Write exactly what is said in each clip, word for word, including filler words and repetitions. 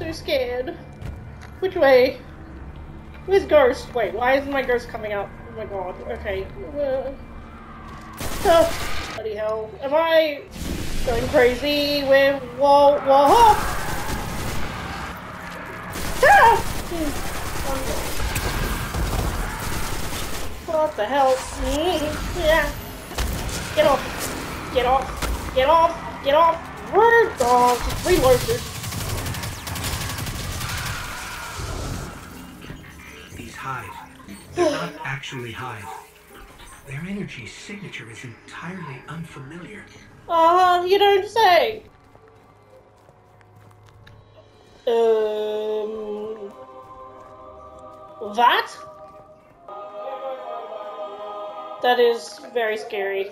so scared. Which way? Where's Ghost? Wait, why isn't my Ghost coming out? Oh my god, okay. Uh, oh, bloody hell. Am I going crazy with wall, wall, hop? Ah! What the hell? Yeah. Get off. Get off. Get off. Get off. Word dog. Just reload this. These hives, they're not actually hives. Their energy signature is entirely unfamiliar. Ah, uh, you don't say. Um. That? That is very scary.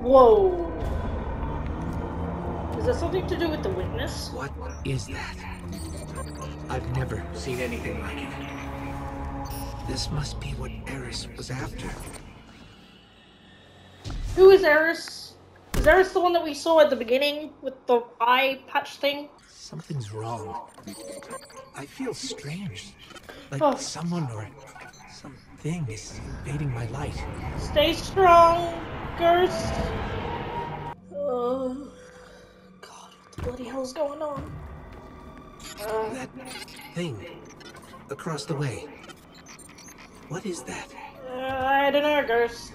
Whoa. Is that something to do with the witness? What is that? I've never seen anything like it. This must be what Eris was after. Who is Eris? Is Eris the one that we saw at the beginning with the eye patch thing? Something's wrong. I feel strange. Like oh. someone or something is invading my light. Stay strong, Ghost. Oh, God, what the bloody hell's going on? Uh, that thing across the way. What is that? Uh, I don't know, Ghost.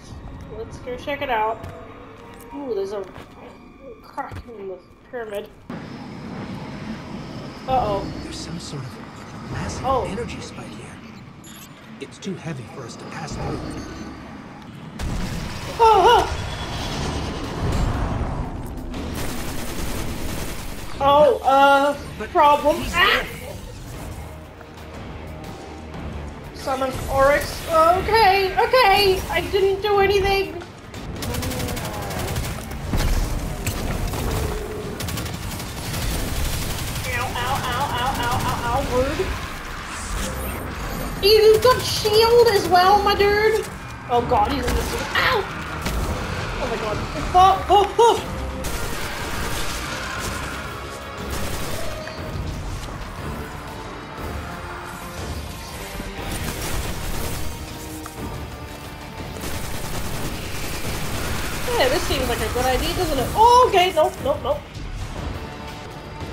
Let's go check it out. Ooh, there's a crack in the pyramid. Uh-oh. There's some sort of massive oh. energy spike here. It's too heavy for us to pass through. Oh, oh. oh uh, but problem. Ah. Summon Oryx. Okay, okay. I didn't do anything. Outward. You've got shield as well, my dude. Oh god, he's in this one. Ow! Oh my god. Oh, oh, oh. Yeah, this seems like a good idea, doesn't it? Oh, okay, nope, nope, nope.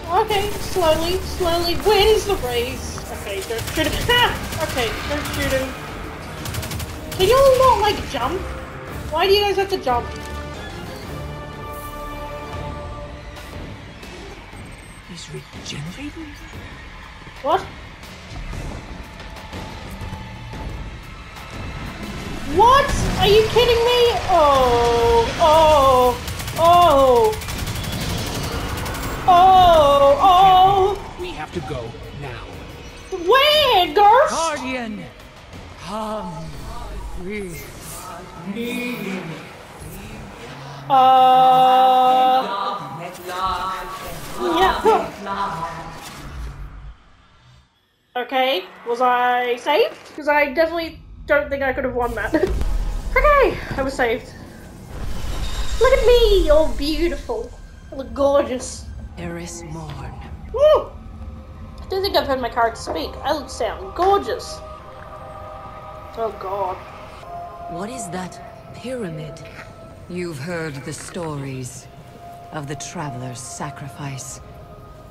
Okay, slowly, slowly wins the race. Okay, don't shoot him. Ah! Okay, don't shoot him. Can you all not, like, jump? Why do you guys have to jump? He's regenerating? What? What? Are you kidding me? Oh, oh, oh. Oh, oh! We have to go now. Where, Ghost? Guardian, come with me. Uh. Yeah. Okay, was I saved? Because I definitely don't think I could have won that. Okay, I was saved. Look at me, you're beautiful. I look gorgeous. Eris Morn. Woo! I don't think I've heard my character speak. I look sound gorgeous. Oh god. What is that pyramid? You've heard the stories of the Traveler's sacrifice,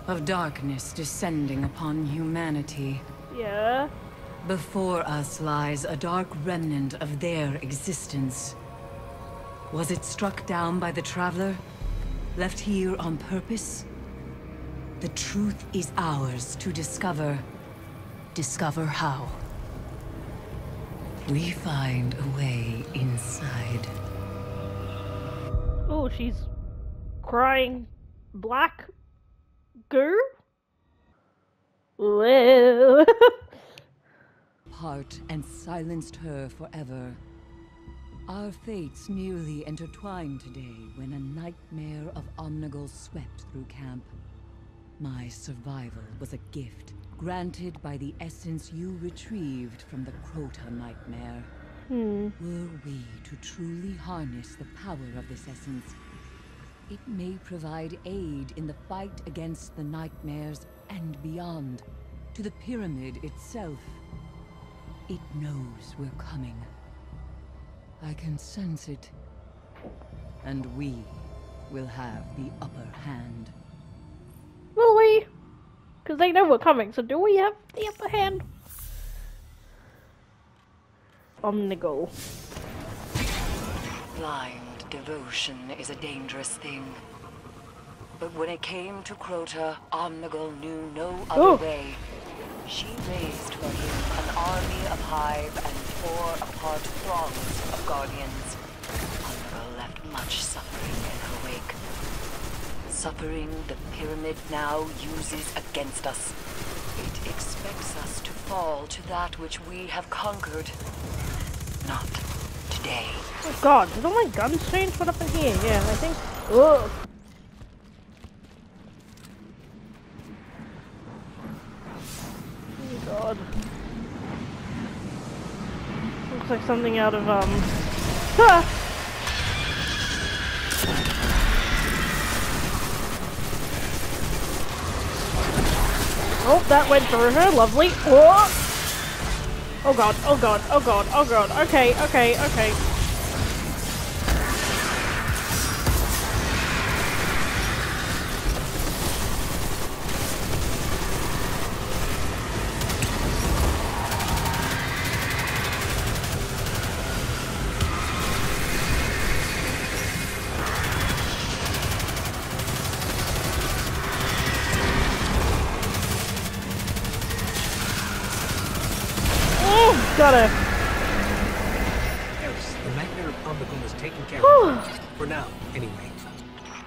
of darkness descending upon humanity. Yeah? Before us lies a dark remnant of their existence. Was it struck down by the Traveler? Left here on purpose? The truth is ours to discover. Discover how. We find a way inside. Oh, she's crying black goo? Whoa. Part and silenced her forever. Our fates nearly intertwined today when a nightmare of Omnigul swept through camp. My survival was a gift granted by the essence you retrieved from the Crota nightmare. Hmm. Were we to truly harness the power of this essence, It may provide aid in the fight against the nightmares and beyond, to the pyramid itself. It knows we're coming. I can sense it. And we will have the upper hand. Will we? Because they know we're coming, so do we have the upper hand? Omnigul. Blind devotion is a dangerous thing. But when it came to Crota, Omnigul knew no other Ooh. way. She raised for him an army of hive and tore apart throngs of guardians. Omnigul left much suffering in her wake. Suffering the pyramid now uses against us. It expects us to fall to that which we have conquered. Not today. Oh god, did all my guns change? What up in here? Yeah, I think... Ugh. Oh god. Looks like something out of, um... Ah! Oh, that went through her, lovely. Oh! Oh god, oh god, oh god, oh god. Okay, okay, okay. Gotta. Eris, the nightmare of Omnigul is taken care of. For now, anyway.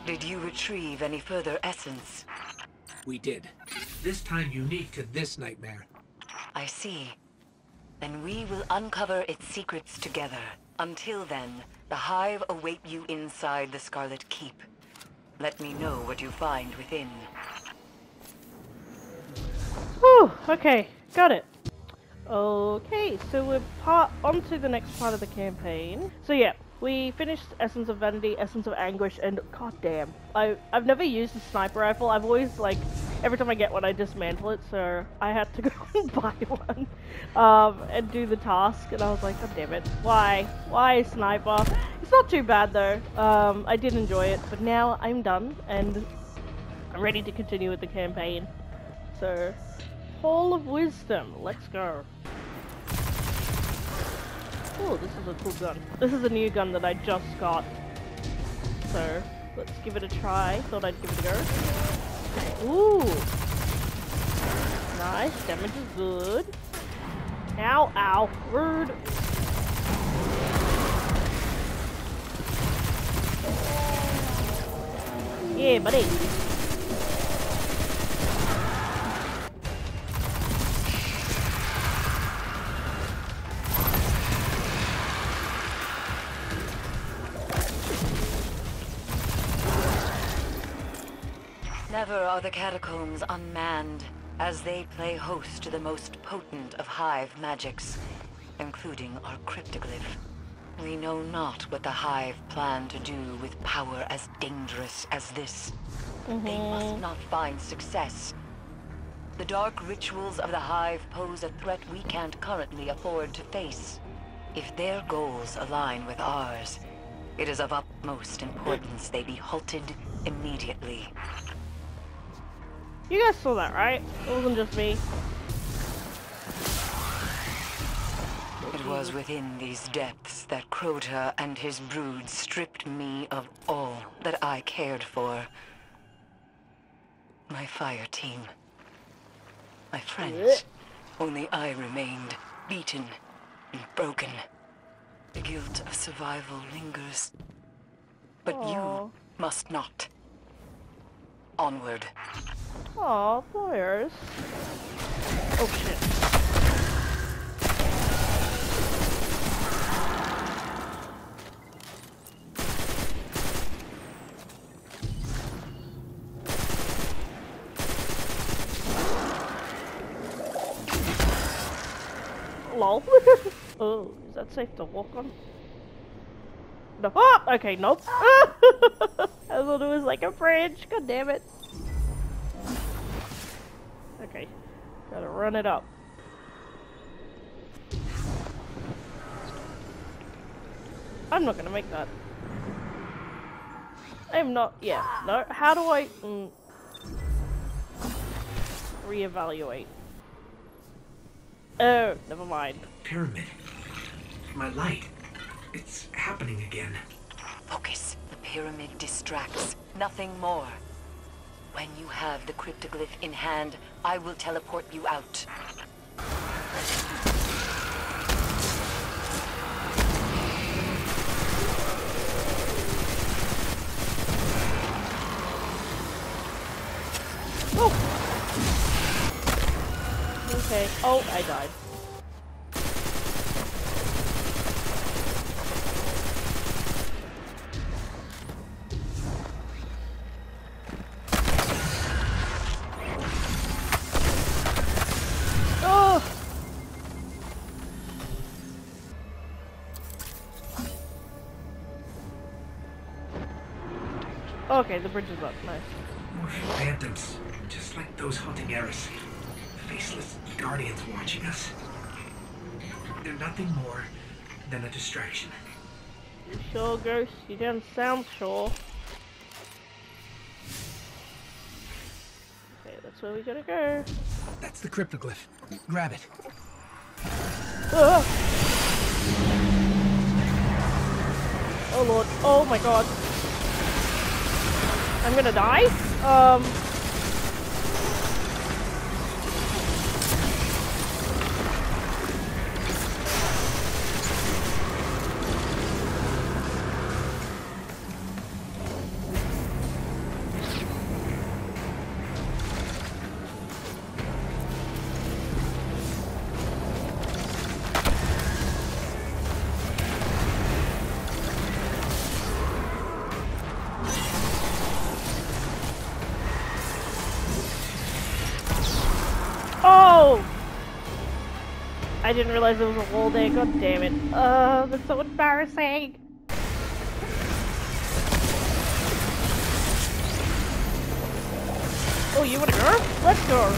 Did you retrieve any further essence? We did. This time unique to this nightmare. I see. Then we will uncover its secrets together. Until then, the Hive await you inside the Scarlet Keep. Let me know what you find within. Whew, okay, got it. Okay, so we're part onto the next part of the campaign. So yeah, we finished Essence of Vanity, Essence of Anguish, and goddamn, I I've never used a sniper rifle. I've always like every time I get one, I dismantle it. So I had to go and buy one um, and do the task, and I was like, god damn it, why, why sniper? It's not too bad though. Um, I did enjoy it, but now I'm done and I'm ready to continue with the campaign. So. Hall of Wisdom. Let's go. Oh, this is a cool gun. This is a new gun that I just got. So, let's give it a try. Thought I'd give it a go. Ooh. Nice. Damage is good. Ow, ow. Rude. Yeah, buddy. Never are the catacombs unmanned, as they play host to the most potent of Hive magics, including our cryptoglyph. We know not what the Hive plan to do with power as dangerous as this. Mm-hmm. They must not find success. The dark rituals of the Hive pose a threat we can't currently afford to face. If their goals align with ours, it is of utmost importance they be halted immediately. You guys saw that, right? It wasn't just me. It was within these depths that Crota and his brood stripped me of all that I cared for. My fire team. My friends. Only I remained, beaten and broken. The guilt of survival lingers. But Aww. You must not. Onward. Aw, fires. Oh shit. Lol. Oh, is that safe to walk on? No. Oh, okay, nope. Ah. I thought it was like a bridge. God damn it. Okay, gotta run it up. I'm not gonna make that. I'm not. Yeah. No. How do I mm, reevaluate? Oh, never mind. Pyramid. My light. It's happening again. Focus. The pyramid distracts. Nothing more. When you have the cryptoglyph in hand, I will teleport you out. Oh! Okay. Oh, I died. Okay, the bridge is up. Nice. More phantoms, just like those haunting Eris. Faceless guardians watching us. They're nothing more than a distraction. You sure, Ghost? You don't sound sure. Okay, that's where we gotta go. That's the cryptoglyph. Grab it. Ah! Oh lord. Oh my god. I'm gonna die? Um... I didn't realize there was a wall there, god damn it. Uh, that's so embarrassing. Oh, you wanna go? Let's go.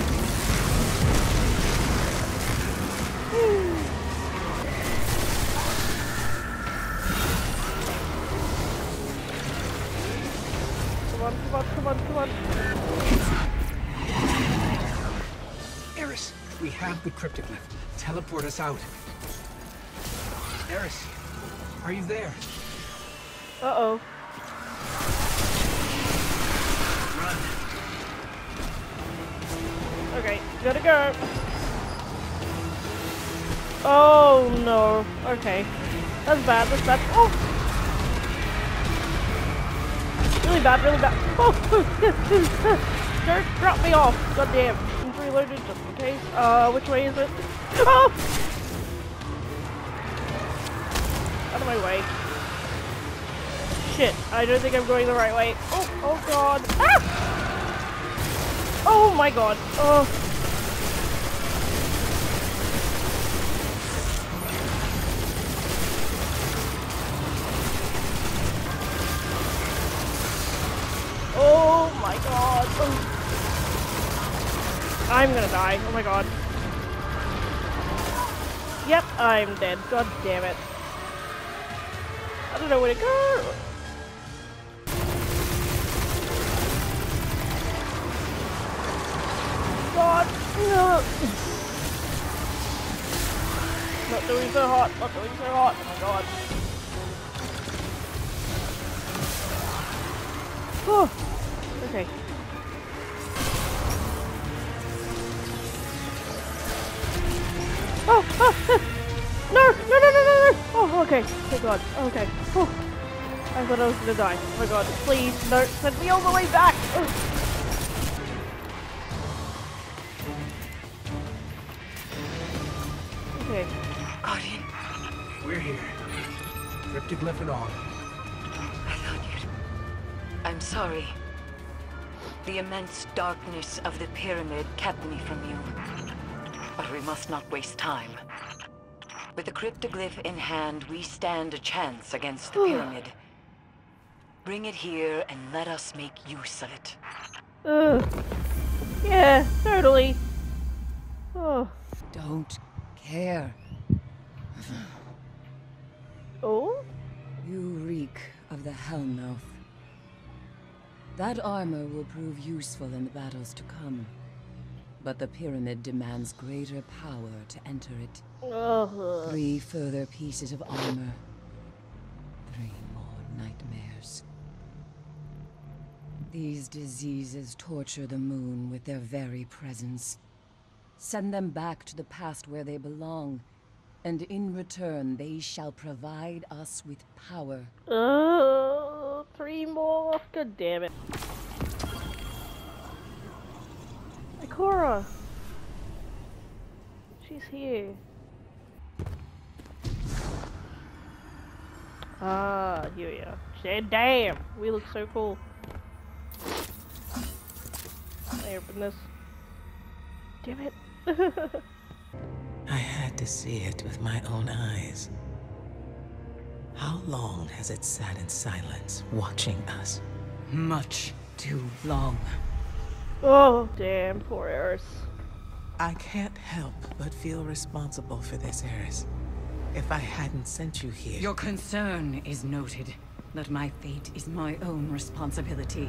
Come on, come on, come on, come on. Eris, we have the cryptoglyph. Teleport us out. Eris, are you there? Uh-oh. Run. Okay, gotta go. Oh no. Okay. That's bad, that's bad. Oh! Really bad, really bad. Oh! Don't drop me off. Goddamn. I'm reloaded just in case. Uh, which way is it? Oh! Out of my way. Shit, I don't think I'm going the right way. Oh, oh god. Ah! Oh my god. Oh. Oh my god. Oh. I'm gonna die. Oh my god. Yep, I'm dead. God damn it. I don't know where to go. God. No. Not doing so hot. Not doing so hot. Oh my god. Oh. Okay. Oh, oh, no, no, no, no, no, no, oh, okay, oh god, okay, oh, I thought I was gonna die, oh my god, please, no, send me all the way back, oh. Okay, Guardian, we're here, cryptoglyph and all. I thought you'd, I'm sorry, the immense darkness of the pyramid kept me from you. But we must not waste time. With the cryptoglyph in hand, we stand a chance against the pyramid. Bring it here and let us make use of it. Ugh. Yeah, totally. Oh. Don't care. Oh? You reek of the Hellmouth. That armor will prove useful in the battles to come. But the pyramid demands greater power to enter it. Oh. Three further pieces of armor. Three more nightmares. These diseases torture the moon with their very presence. Send them back to the past where they belong, and in return they shall provide us with power. Oh, three more! God damn it. Ikora! She's here. Ah, here we are. Said damn! We look so cool. I open this. Damn it. I had to see it with my own eyes. How long has it sat in silence, watching us? Much too long. Oh, damn, poor Eris. I can't help but feel responsible for this, Eris. If I hadn't sent you here... Your concern is noted, but my fate is my own responsibility.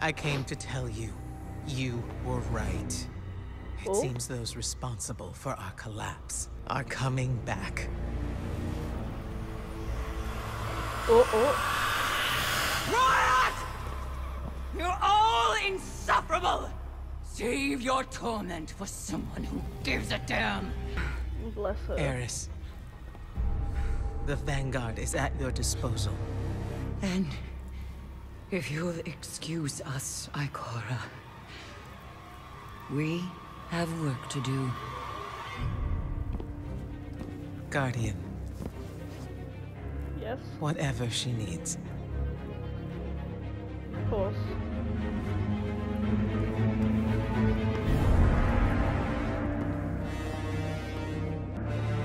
I came to tell you, you were right. It oh? seems those responsible for our collapse are coming back. Oh, oh. Riot! You're all insufferable! Save your torment for someone who gives a damn! Bless her. Eris, the Vanguard is at your disposal. And if you'll excuse us, Ikora, we... have work to do. Guardian. Yes? Whatever she needs. Of course.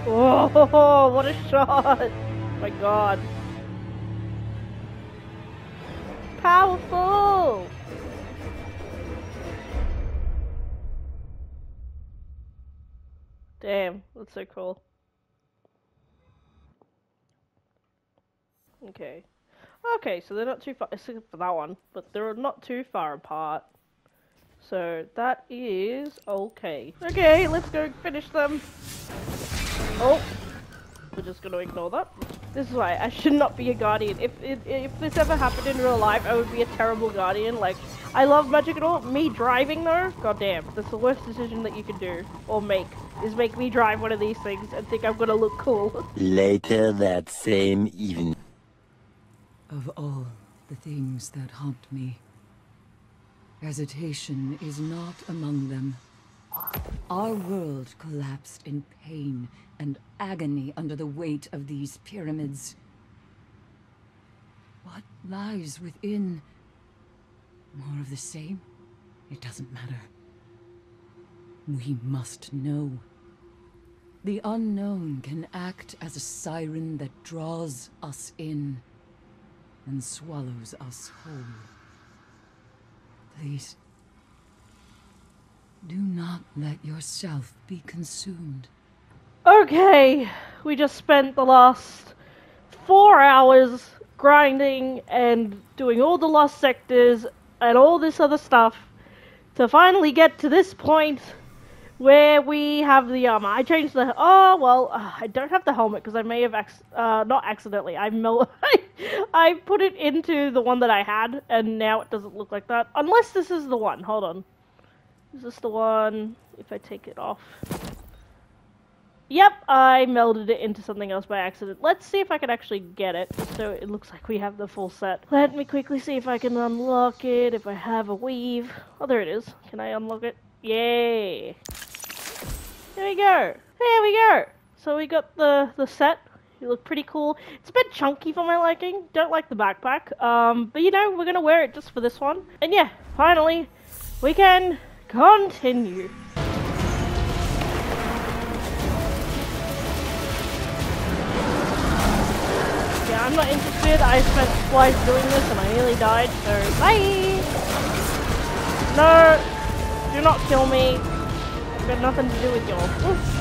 Oh, what a shot! My god. Powerful! Damn, that's so cool. Okay. Okay, so they're not too far, except for that one, but they're not too far apart. So that is okay. Okay, let's go finish them. Oh, we're just gonna ignore that. This is why I should not be a guardian. If, if, if this ever happened in real life, I would be a terrible guardian. Like, I love magic and all. Me driving though? Goddamn, that's the worst decision that you can do, or make, is make me drive one of these things and think I'm gonna look cool. Later that same evening. Of all the things that haunt me, hesitation is not among them. Our world collapsed in pain and agony under the weight of these pyramids. What lies within? More of the same? It doesn't matter. We must know. The unknown can act as a siren that draws us in and swallows us whole. Please. Do not let yourself be consumed. Okay, we just spent the last four hours grinding and doing all the lost sectors and all this other stuff to finally get to this point where we have the armor. I changed the... Oh, well, uh, I don't have the helmet because I may have... Ac uh, not accidentally. I, mel I put it into the one that I had and now it doesn't look like that. Unless this is the one. Hold on. Is this the one? If I take it off. Yep, I melded it into something else by accident. Let's see if I can actually get it. So it looks like we have the full set. Let me quickly see if I can unlock it, if I have a weave. Oh, there it is. Can I unlock it? Yay! There we go! There we go! So we got the, the set. You look pretty cool. It's a bit chunky for my liking. Don't like the backpack. Um, but you know, we're gonna wear it just for this one. And yeah, finally, we can... continue. not interested. I spent twice doing this and I nearly died, so bye! No! Do not kill me. I've got nothing to do with yours. Oof.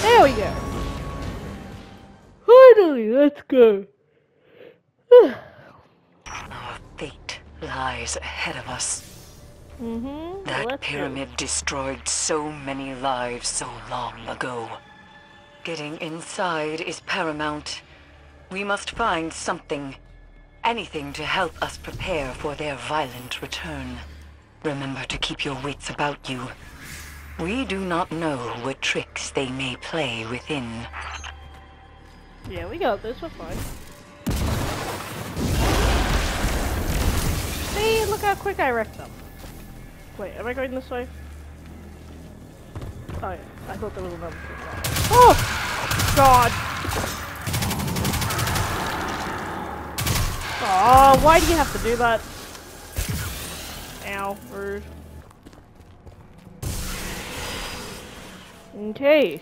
There we go. Finally, let's go. Our fate lies ahead of us. Mm-hmm. That let's pyramid go. Destroyed so many lives so long ago. Getting inside is paramount. We must find something, anything to help us prepare for their violent return. Remember to keep your wits about you. We do not know what tricks they may play within. Yeah, we got this, we're fine. See, look how quick I wrecked them. Wait, am I going this way? Oh yeah, I thought there was another thing. Oh! God! Aw, why do you have to do that? Ow, rude. Okay.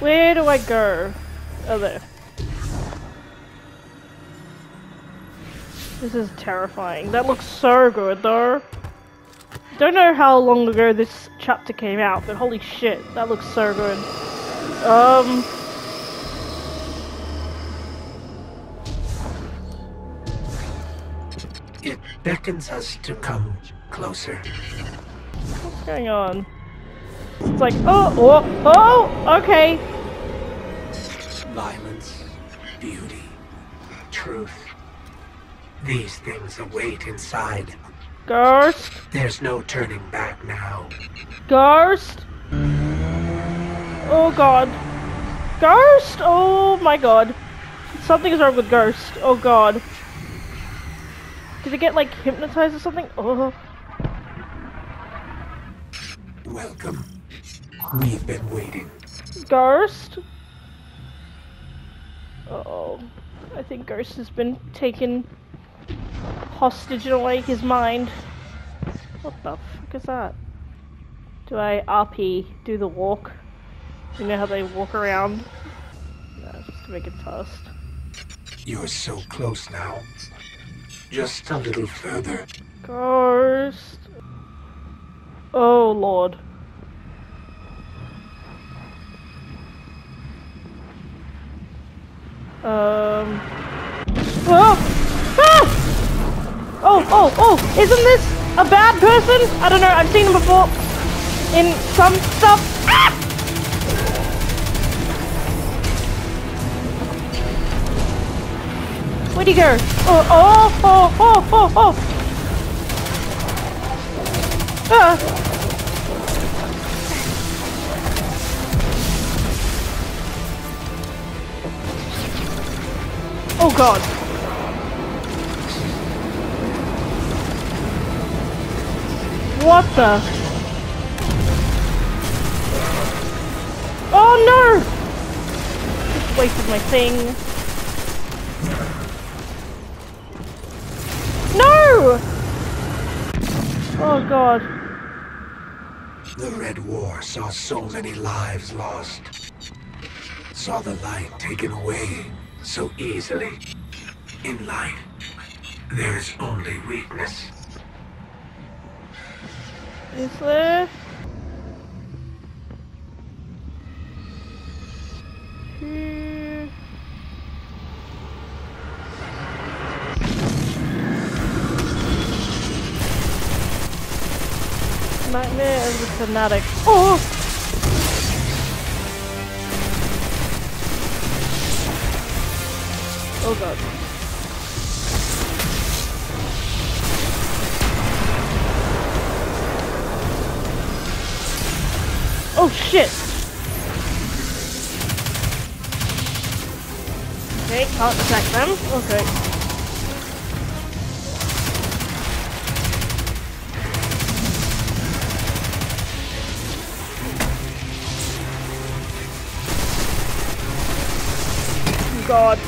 Where do I go? Oh, there. This is terrifying. That looks so good, though. Don't know how long ago this chapter came out, but holy shit, that looks so good. Um... It beckons us to come closer. What's going on? It's like, oh, oh, oh, okay. Violence, beauty, truth. These things await inside. Ghost? There's no turning back now. Ghost? Oh god. Ghost? Oh my god. Something is wrong with Ghost. Oh god. Did it get like hypnotized or something? Oh. Welcome. We've been waiting. Ghost? Uh-oh. I think Ghost has been taken hostage and awake his mind. What the fuck is that? Do I R P? Do the walk? You know how they walk around? Nah, just to make it fast. You're so close now. Just a little further. Ghost. Oh lord. Um. Oh! Oh, oh, oh! Isn't this a bad person? I don't know, I've seen him before in some stuff. Ah! Where'd he go? Oh, oh, oh, oh, oh, oh! Ah! Oh god. What the? Oh no! Just wasted my thing. No! Oh god. The Red War saw so many lives lost. Saw the light taken away so easily. In life, there is only weakness. Is there? Here. Nightmare of the fanatic. Oh! Oh god. Oh shit! Okay, can't attack them. Okay. Oh god.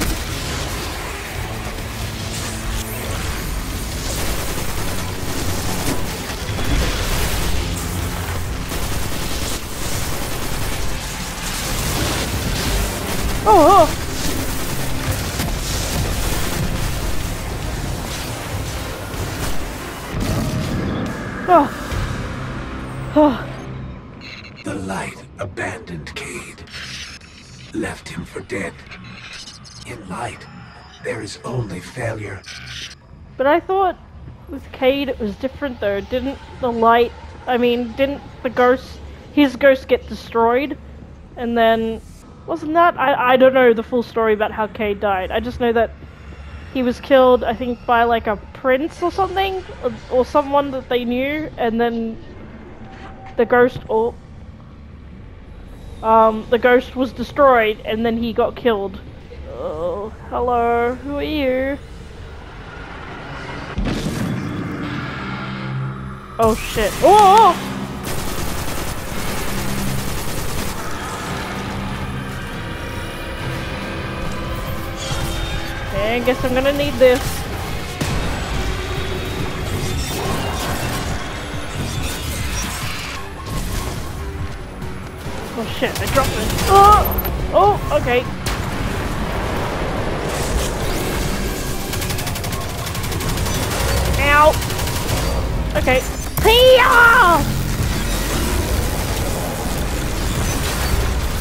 Oh, oh. The light abandoned Cade, left him for dead. In light, there is only failure. But I thought with Cade it was different though. Didn't the light, I mean, didn't the ghost, his ghost get destroyed? And then, wasn't that, I, I don't know the full story about how Cade died. I just know that he was killed, I think, by like a prince or something, or, or someone that they knew, and then the ghost or um, the ghost was destroyed, and then he got killed. Oh, hello, who are you? Oh shit! Oh! Okay, I guess I'm gonna need this. Oh shit, I dropped it. Oh! Oh, okay. Ow! Okay. P R!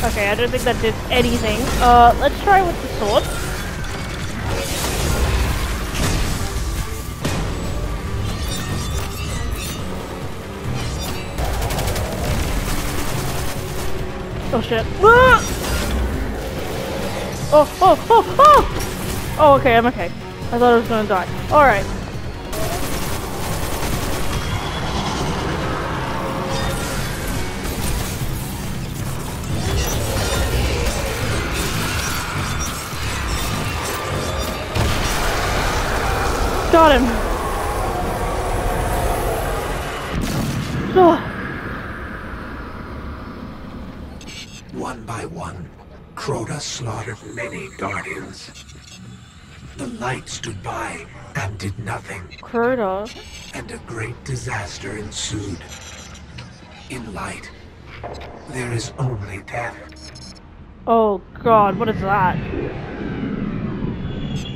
Okay, I don't think that did anything. Uh, let's try with the sword. Oh shit. Ah! Oh, oh, oh, oh! Oh, okay, I'm okay. I thought I was gonna die. Alright. Got him. Oh. One by one, Crota slaughtered many guardians. The light stood by and did nothing. Crota? And a great disaster ensued. In light, there is only death. Oh god, what is that?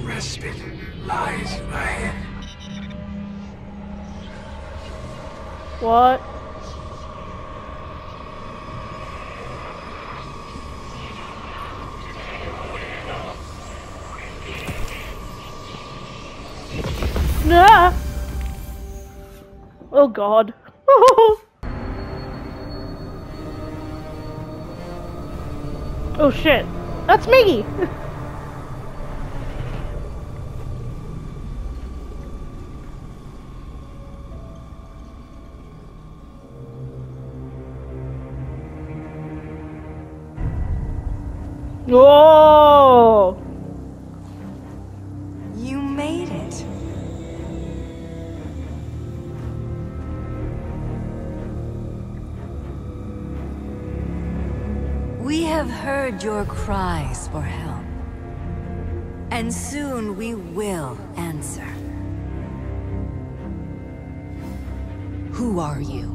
Respite lies ahead. What? Ah! Oh god. Oh shit. That's me! Whoa! You made it. We have heard your cries for help, and soon we will answer. Who are you?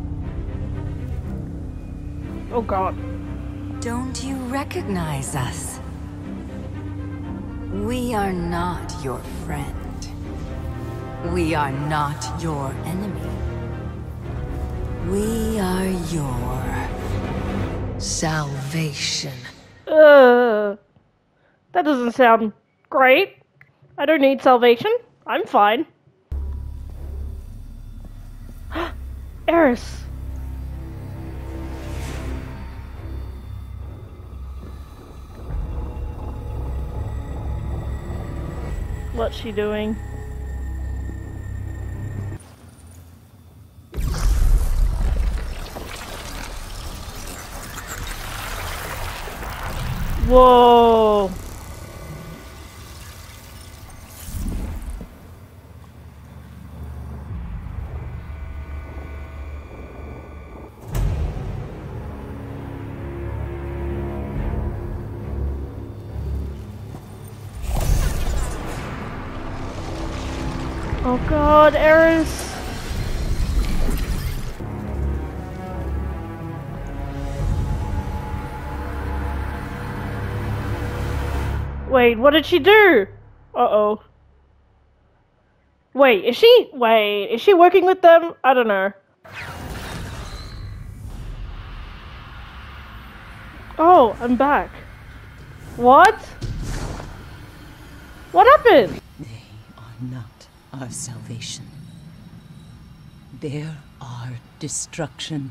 Oh god. Don't you recognize us? We are not your friend. We are not your enemy. We are your... salvation. Uh, that doesn't sound great. I don't need salvation. I'm fine. Eris. What's she doing? Whoa! Oh god, Eris! Wait, what did she do? Uh-oh. Wait, is she- wait, is she working with them? I don't know. Oh, I'm back. What? What happened? They are not our salvation. They're our destruction.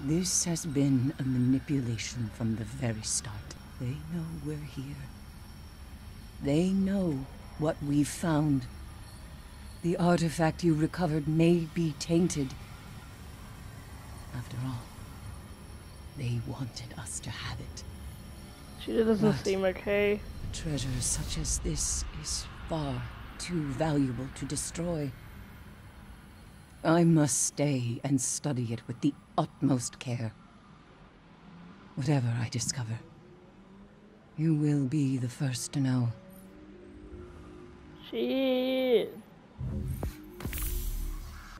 This has been a manipulation from the very start. They know we're here. They know what we've found. The artifact you recovered may be tainted. After all, they wanted us to have it. She doesn't but seem okay. A treasure such as this is far too valuable to destroy. I must stay and study it with the utmost care. Whatever I discover, you will be the first to know. Shit.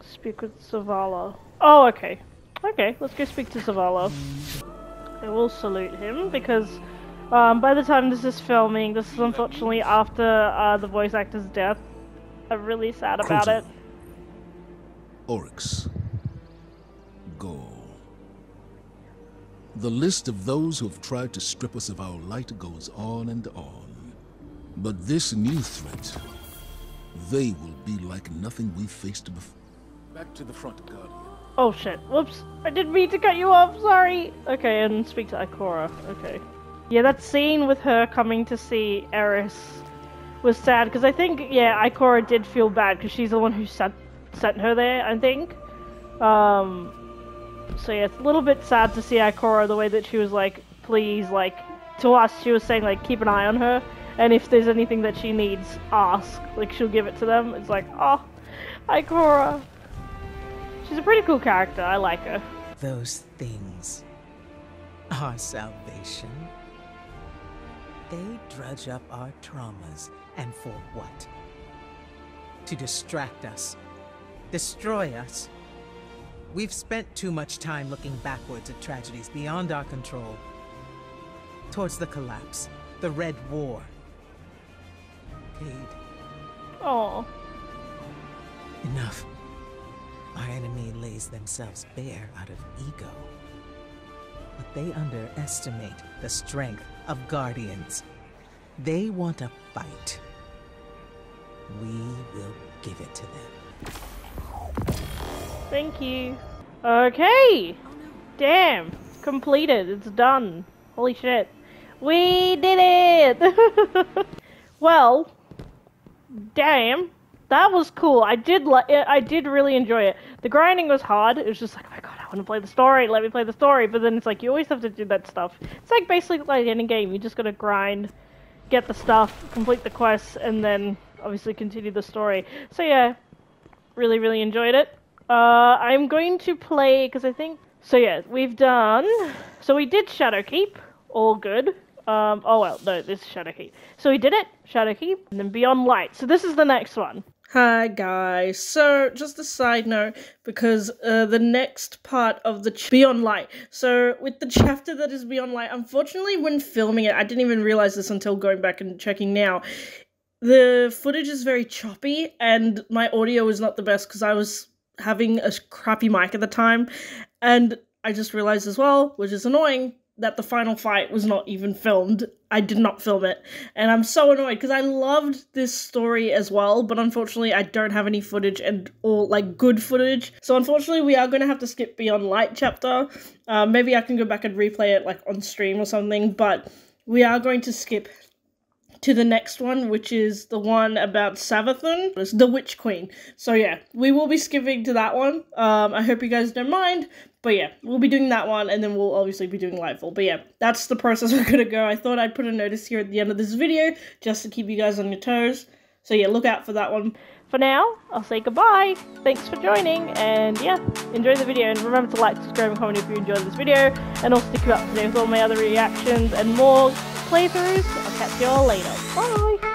Speak with Zavala. Oh, okay. Okay, let's go speak to Zavala. I will salute him because um, by the time this is filming, this is unfortunately after uh, the voice actor's death. I'm really sad about Crota. It. Oryx. Go. The list of those who have tried to strip us of our light goes on and on. But this new threat, they will be like nothing we faced before. Back to the front, Guardian. Oh shit, whoops, I didn't mean to cut you off, sorry! Okay, and speak to Ikora, okay. Yeah, that scene with her coming to see Eris was sad, because I think, yeah, Ikora did feel bad, because she's the one who sent, sent her there, I think. Um, so yeah, it's a little bit sad to see Ikora, the way that she was like, please, like, to us, she was saying, like, keep an eye on her, and if there's anything that she needs, ask. Like, she'll give it to them. It's like, oh, Ikora. She's a pretty cool character, I like her. Those things our salvation. They drudge up our traumas, and for what? To distract us, destroy us. We've spent too much time looking backwards at tragedies beyond our control. Towards the collapse, the Red War. Paid. Oh. Enough. Our enemy lays themselves bare out of ego. But they underestimate the strength of Guardians. They want a fight. We will give it to them. Thank you. Okay. Damn. It's completed. It's done. Holy shit. We did it! Well. Damn. That was cool. I did like it. I did really enjoy it. The grinding was hard. It was just like, oh my god, I want to play the story. Let me play the story. But then it's like, you always have to do that stuff. It's like basically like any game. You just gotta grind, get the stuff, complete the quests, and then obviously continue the story. So yeah, really, really enjoyed it. Uh, I'm going to play, because I think... So yeah, we've done... So we did Shadowkeep. All good. Um, oh well, no, this is Shadowkeep. So we did it. Shadowkeep. And then Beyond Light. So this is the next one. Hi guys, so just a side note, because uh, the next part of the ch Beyond Light, so with the chapter that is Beyond Light, unfortunately when filming it, I didn't even realize this until going back and checking now, the footage is very choppy and my audio is not the best because I was having a crappy mic at the time, and I just realized as well, which is annoying, that the final fight was not even filmed. I did not film it, and I'm so annoyed because I loved this story as well, but unfortunately I don't have any footage and all like good footage, so unfortunately we are going to have to skip Beyond Light chapter. Uh, maybe I can go back and replay it like on stream or something, but we are going to skip to the next one, which is the one about Savathun, the Witch Queen. So yeah, we will be skipping to that one. Um, I hope you guys don't mind, but yeah, we'll be doing that one, and then we'll obviously be doing Lightfall. But yeah, that's the process we're gonna go. I thought I'd put a notice here at the end of this video, just to keep you guys on your toes. So yeah, look out for that one. For now, I'll say goodbye. Thanks for joining, and yeah, enjoy the video, and remember to like, subscribe, and comment if you enjoyed this video, and also to keep up to date with all my other reactions and more playthroughs. I'll catch you all later. Bye!